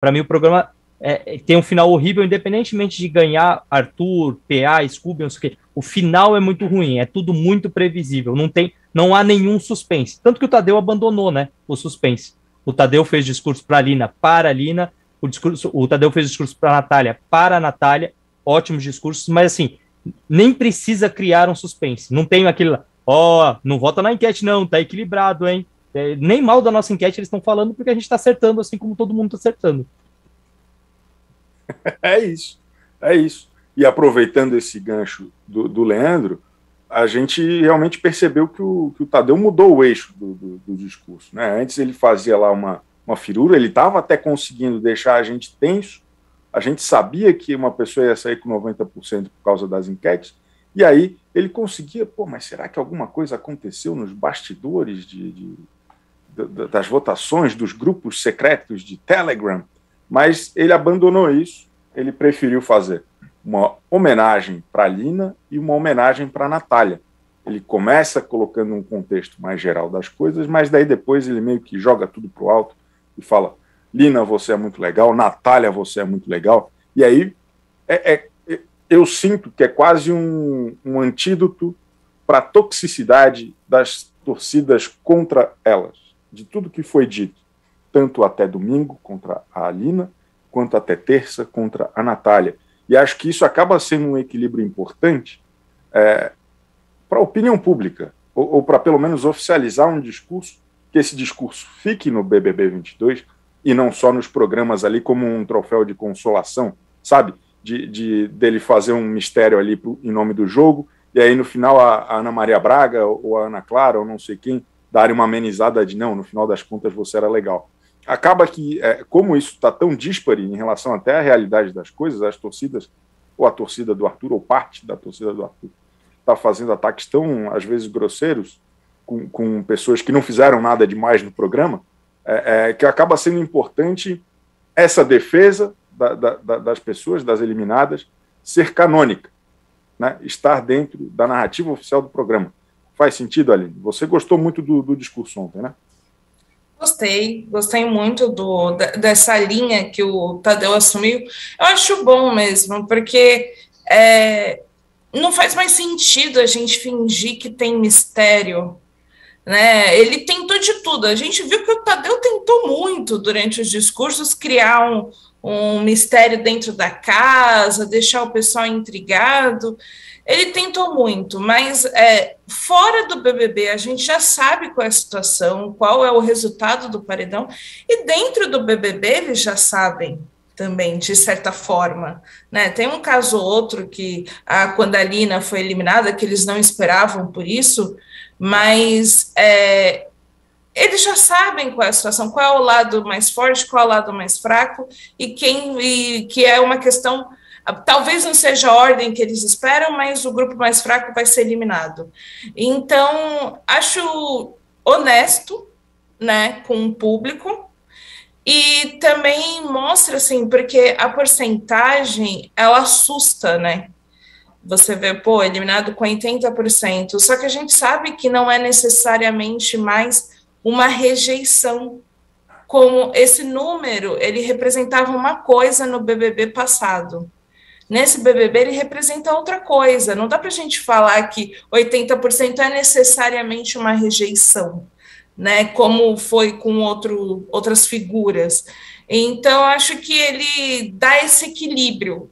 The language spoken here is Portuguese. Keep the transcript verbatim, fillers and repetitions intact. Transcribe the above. Para mim, o programa é, tem um final horrível, independentemente de ganhar Arthur, P A, Scoob, não sei o quê. O final é muito ruim, é tudo muito previsível. Não, tem, não há nenhum suspense. Tanto que o Tadeu abandonou, né, o suspense. O Tadeu fez discurso para a Lina, para a Lina. O, discurso, o Tadeu fez discurso para a Natália, para a Natália. Ótimos discursos, mas assim, nem precisa criar um suspense. Não tem aquele lá, ó, não vota na enquete não, tá equilibrado, hein? É, nem mal da nossa enquete eles estão falando, porque a gente tá acertando assim como todo mundo tá acertando. É isso, é isso. E aproveitando esse gancho do, do Leandro, a gente realmente percebeu que o, que o Tadeu mudou o eixo do, do, do discurso, né? Antes ele fazia lá uma, uma firula, ele tava até conseguindo deixar a gente tenso, a gente sabia que uma pessoa ia sair com noventa por cento por causa das enquetes, e aí ele conseguia, pô, mas será que alguma coisa aconteceu nos bastidores de, de, de, das votações, dos grupos secretos de Telegram? Mas ele abandonou isso, ele preferiu fazer uma homenagem para a Lina e uma homenagem para a Natália. Ele começa colocando um contexto mais geral das coisas, mas daí depois ele meio que joga tudo para o alto e fala... Lina, você é muito legal, Natália, você é muito legal, e aí é, é, eu sinto que é quase um, um antídoto para a toxicidade das torcidas contra elas, de tudo que foi dito, tanto até domingo contra a Lina, quanto até terça contra a Natália, e acho que isso acaba sendo um equilíbrio importante é, para a opinião pública, ou, ou para pelo menos oficializar um discurso, que esse discurso fique no B B B vinte e dois, e não só nos programas ali como um troféu de consolação, sabe? De, de, dele fazer um mistério ali pro, em nome do jogo, e aí no final a, a Ana Maria Braga ou a Ana Clara ou não sei quem darem uma amenizada de não, no final das contas você era legal. Acaba que, é, como isso está tão díspare em relação até à realidade das coisas, as torcidas, ou a torcida do Arthur, ou parte da torcida do Arthur, está fazendo ataques tão, às vezes, grosseiros com, com pessoas que não fizeram nada demais no programa, É, é, que acaba sendo importante essa defesa da, da, da, das pessoas, das eliminadas, ser canônica, né? Estar dentro da narrativa oficial do programa. Faz sentido, Aline? Você gostou muito do, do discurso ontem, né? Gostei, gostei muito do, dessa linha que o Tadeu assumiu. Eu acho bom mesmo, porque é, não faz mais sentido a gente fingir que tem mistério, né? Ele tentou de tudo, a gente viu que o Tadeu tentou muito durante os discursos criar um, um mistério dentro da casa, deixar o pessoal intrigado, ele tentou muito, mas é, fora do B B B a gente já sabe qual é a situação, qual é o resultado do paredão, e dentro do B B B eles já sabem também, de certa forma, né? Tem um caso ou outro que a, quando a Lina foi eliminada, que eles não esperavam por isso, mas é, eles já sabem qual é a situação, qual é o lado mais forte, qual é o lado mais fraco, e quem e, que é uma questão, talvez não seja a ordem que eles esperam, mas o grupo mais fraco vai ser eliminado. Então, acho honesto, né, com o público, e também mostra, assim, porque a porcentagem, ela assusta, né? Você vê, pô, eliminado com oitenta por cento, só que a gente sabe que não é necessariamente mais uma rejeição, como esse número, ele representava uma coisa no B B B passado. Nesse B B B ele representa outra coisa, não dá pra gente falar que oitenta por cento é necessariamente uma rejeição, né, como foi com outro, outras figuras. Então, acho que ele dá esse equilíbrio.